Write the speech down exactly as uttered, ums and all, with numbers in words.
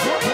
What?